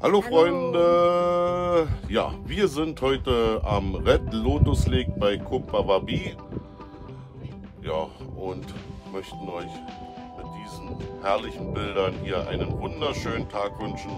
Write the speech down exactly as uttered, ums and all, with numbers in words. Hallo, Hallo Freunde! Ja, wir sind heute am Red Lotus Lake bei Kumphawapi. Ja, und möchten euch mit diesen herrlichen Bildern hier einen wunderschönen Tag wünschen.